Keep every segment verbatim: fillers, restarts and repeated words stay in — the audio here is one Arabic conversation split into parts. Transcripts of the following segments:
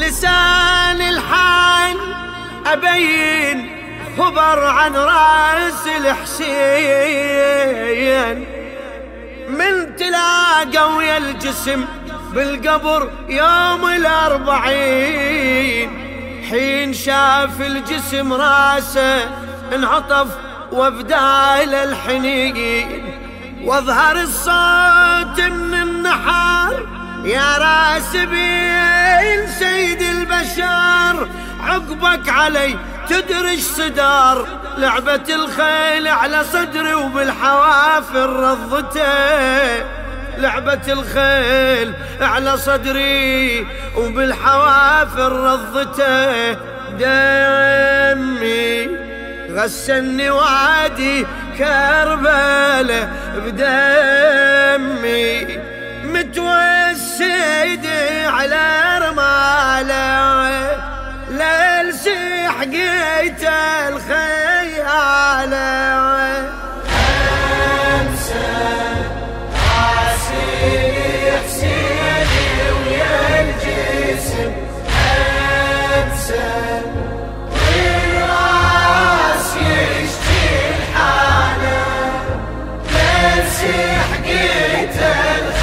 لسان الحان أبين خبر عن راس الحسين من تلاقى ويا الجسم بالقبر يوم الأربعين حين شاف الجسم راسه انعطف وبدال الحنين واظهر الصوت من النحار يا راس بين سيد البشر عقبك علي تدرج صدار لعبة الخيل على صدري وبالحوافر رضته لعبة الخيل على صدري وبالحوافر رضته دمي غسلني وادي كربلة بدمي متوسد على رماله للسي حقيت الخياله امسى راسي حسيني ويا الجسم امسى والراس يشتي الحاله للسي حقيت الخياله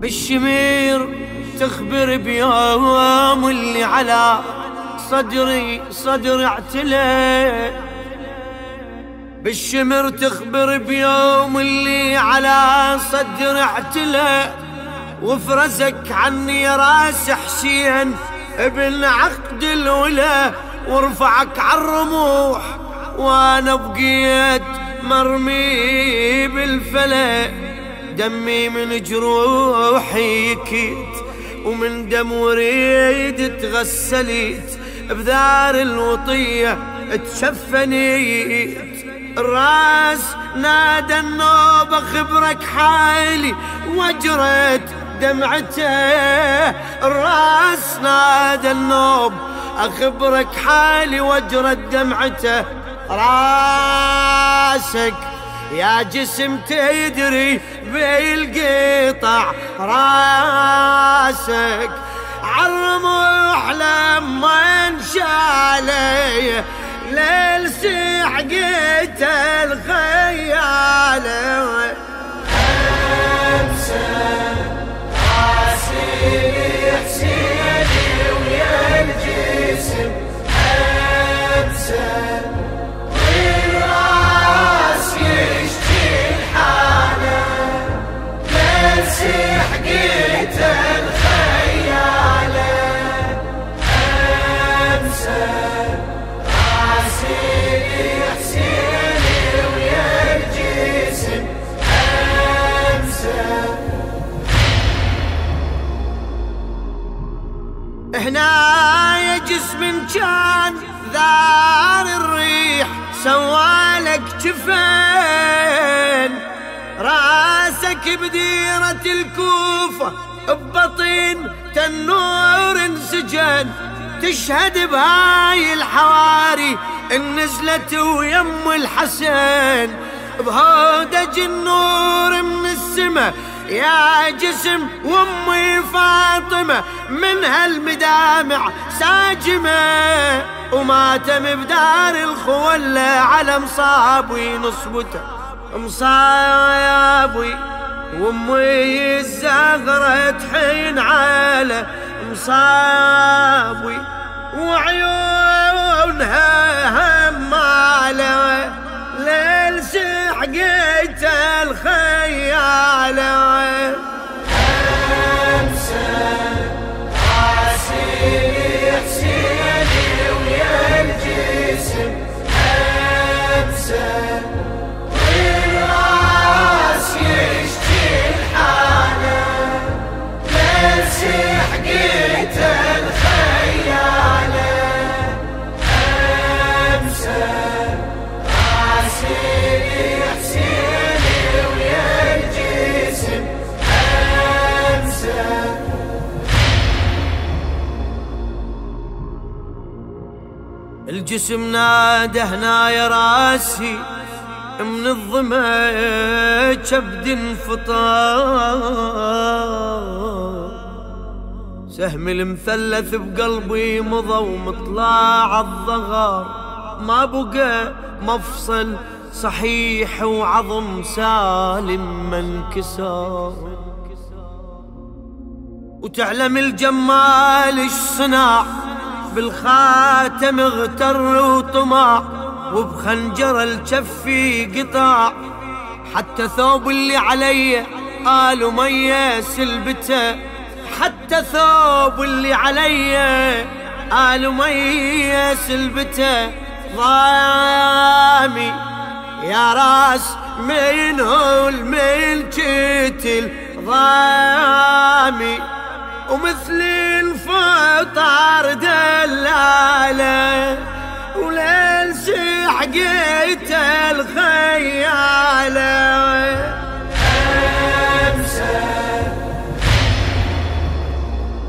بالشمير تخبر بيوم اللي على صدري صدري اعتلى بالشمر تخبر بيوم اللي على صدري اعتلى وفرزك عني راس حسين ابن عقد الولا ورفعك عالرموح وانا بقيت مرمي بالفلا دمي من جروحي يكيت ومن دم وريد تغسليت بذار الوطية تشفنيت الراس نادى النوبة خبرك حالي وجرت دمعته الراس نادى النوب أخبرك حالي وجرت دمعته راسك يا جسم تدري بالقطع راسك عالرموح لما انشالي للسي حقيت الخياله امسى راسي حسيني ويا الجسم امسى حقيت الخياله امسى راسي حسيني ويا الجسم امسى هنا يا جسم كان ذار الريح سوالك جفن راسك بديرة الكوفة ببطين تنور انسجن تشهد بهاي الحواري النزلت ويم الحسن بهودج النور من السما يا جسم وامي فاطمة من هالمدامع ساجمة وماتم بدار الخولة على مصابي نصبته مصابي وامي الزهرة تحين على مصابي وعيونها همالة للسي حقيت الخياله امسى راسي حسيني ويا الإنسان الراس يشتي الحالة نفس حقيته الخيالة أمسى راسي يحسيني ويا الجسم أمسى الجسم نادى هنا يا راسي من الظما كبد انفطار سهم المثلث بقلبي مضى ومطلع الضغار ما بقى مفصل صحيح وعظم سالم ما انكسر وتعلم الجمال الصناع بالخاتم اغتر وطمع وبخنجر الكفي قطاع حتى ثوب اللي علي قالوا ميه سلبته حتى ثوب اللي علي قالوا ميه سلبته ضامي يا راس منه الميل جيتل ضامي ومثل الفطار دلالة وليل حقيت الخيالة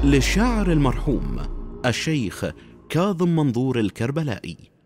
للشاعر المرحوم الشيخ كاظم منظور الكربلائي.